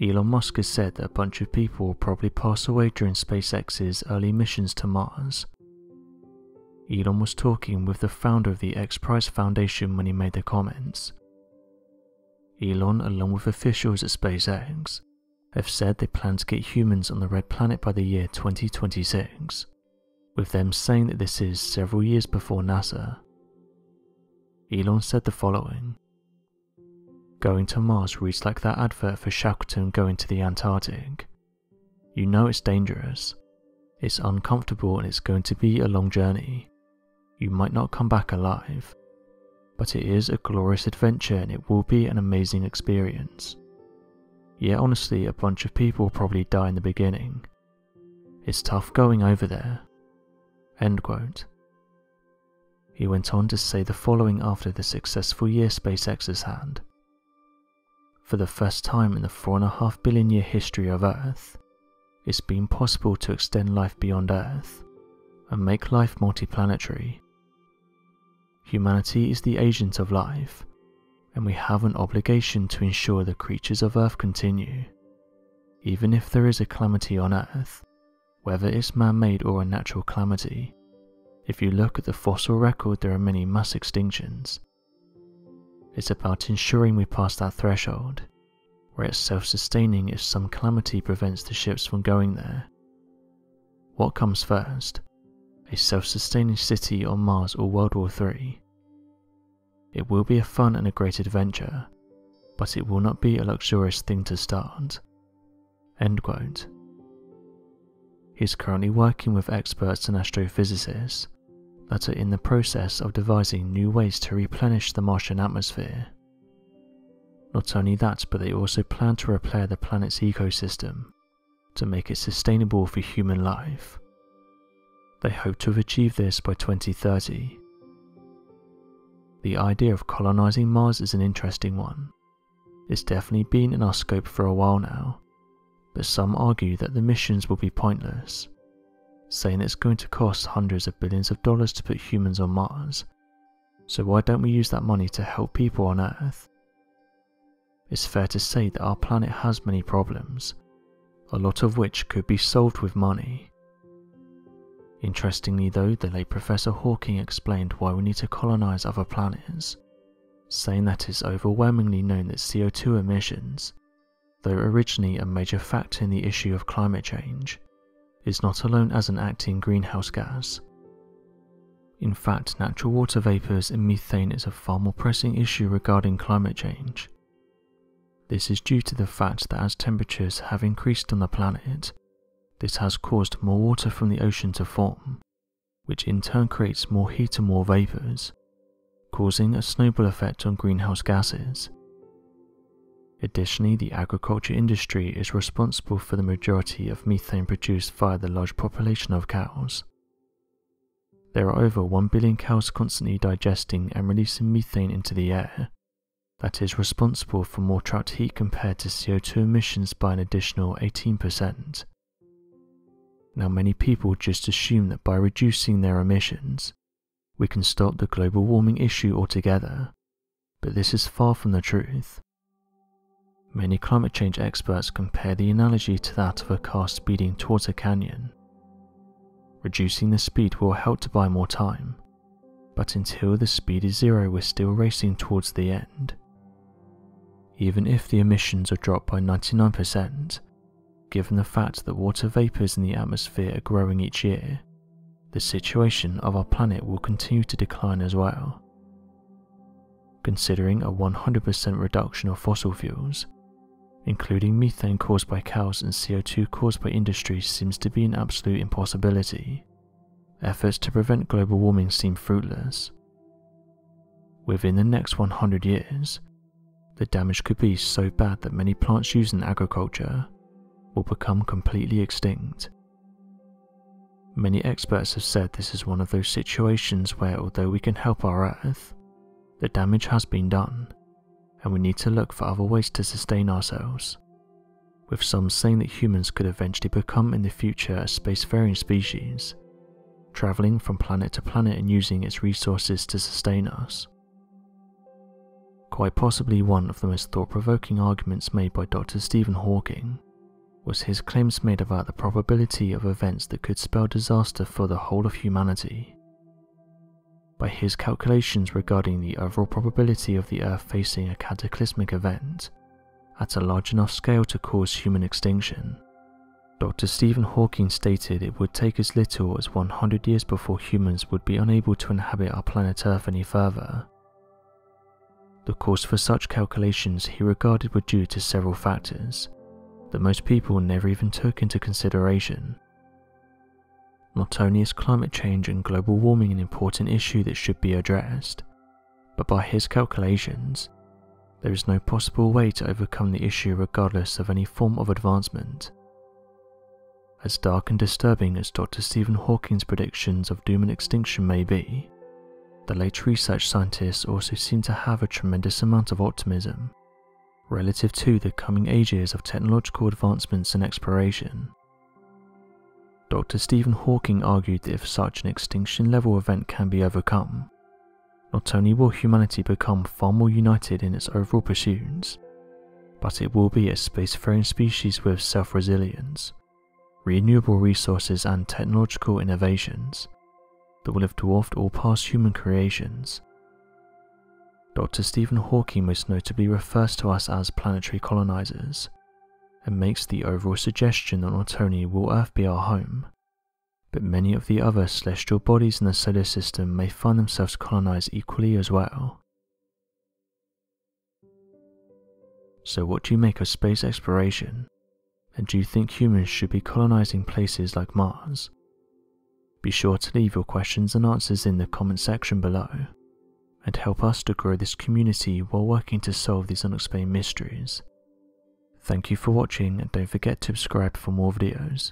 Elon Musk has said that a bunch of people will probably pass away during SpaceX's early missions to Mars. Elon was talking with the founder of the XPRIZE Foundation when he made the comments. Elon, along with officials at SpaceX, have said they plan to get humans on the Red Planet by the year 2026, with them saying that this is several years before NASA. Elon said the following: "Going to Mars reads like that advert for Shackleton going to the Antarctic. You know it's dangerous, it's uncomfortable and it's going to be a long journey. You might not come back alive, but it is a glorious adventure and it will be an amazing experience. Yeah, honestly, a bunch of people probably die in the beginning. It's tough going over there." End quote. He went on to say the following after the successful year SpaceX has had. "For the first time in the 4.5 billion year history of Earth, it's been possible to extend life beyond Earth and make life multiplanetary. Humanity is the agent of life, and we have an obligation to ensure the creatures of Earth continue, even if there is a calamity on Earth, whether it's man-made or a natural calamity. If you look at the fossil record, there are many mass extinctions. It's about ensuring we pass that threshold, where it's self-sustaining if some calamity prevents the ships from going there. What comes first? A self-sustaining city on Mars or World War III? It will be a fun and a great adventure, but it will not be a luxurious thing to start." End quote. He is currently working with experts and astrophysicists that are in the process of devising new ways to replenish the Martian atmosphere. Not only that, but they also plan to repair the planet's ecosystem to make it sustainable for human life. They hope to have achieved this by 2030. The idea of colonizing Mars is an interesting one. It's definitely been in our scope for a while now, but some argue that the missions will be pointless, saying it's going to cost hundreds of billions of dollars to put humans on Mars, so why don't we use that money to help people on Earth? It's fair to say that our planet has many problems, a lot of which could be solved with money. Interestingly though, the late Professor Hawking explained why we need to colonize other planets, saying that it's overwhelmingly known that CO2 emissions, though originally a major factor in the issue of climate change, is not alone as an acting greenhouse gas. In fact, natural water vapors and methane is a far more pressing issue regarding climate change. This is due to the fact that as temperatures have increased on the planet, this has caused more water from the ocean to form, which in turn creates more heat and more vapors, causing a snowball effect on greenhouse gases. Additionally, the agriculture industry is responsible for the majority of methane produced via the large population of cows. There are over 1 billion cows constantly digesting and releasing methane into the air, that is responsible for more trapped heat compared to CO2 emissions by an additional 18%. Now, many people just assume that by reducing their emissions, we can stop the global warming issue altogether, but this is far from the truth. Many climate change experts compare the analogy to that of a car speeding towards a canyon. Reducing the speed will help to buy more time, but until the speed is zero, we're still racing towards the end. Even if the emissions are dropped by 99%, given the fact that water vapours in the atmosphere are growing each year, the situation of our planet will continue to decline as well. Considering a 100% reduction of fossil fuels, including methane caused by cows and CO2 caused by industry, seems to be an absolute impossibility, efforts to prevent global warming seem fruitless. Within the next 100 years, the damage could be so bad that many plants used in agriculture will become completely extinct. Many experts have said this is one of those situations where, although we can help our Earth, the damage has been done, and we need to look for other ways to sustain ourselves, with some saying that humans could eventually become in the future a spacefaring species, travelling from planet to planet and using its resources to sustain us. Quite possibly one of the most thought-provoking arguments made by Dr. Stephen Hawking was his claims made about the probability of events that could spell disaster for the whole of humanity. By his calculations regarding the overall probability of the Earth facing a cataclysmic event at a large enough scale to cause human extinction, Dr. Stephen Hawking stated it would take as little as 100 years before humans would be unable to inhabit our planet Earth any further. The cause for such calculations he regarded were due to several factors that most people never even took into consideration. Not only is climate change and global warming an important issue that should be addressed, but by his calculations, there is no possible way to overcome the issue regardless of any form of advancement. As dark and disturbing as Dr. Stephen Hawking's predictions of doom and extinction may be, the late research scientists also seem to have a tremendous amount of optimism relative to the coming ages of technological advancements and exploration. Dr. Stephen Hawking argued that if such an extinction-level event can be overcome, not only will humanity become far more united in its overall pursuits, but it will be a spacefaring species with self-resilience, renewable resources and technological innovations that will have dwarfed all past human creations. Dr. Stephen Hawking most notably refers to us as planetary colonizers, and makes the overall suggestion that not only will Earth be our home, but many of the other celestial bodies in the solar system may find themselves colonized equally as well. So what do you make of space exploration? And do you think humans should be colonizing places like Mars? Be sure to leave your questions and answers in the comment section below, and help us to grow this community while working to solve these unexplained mysteries. Thank you for watching, and don't forget to subscribe for more videos.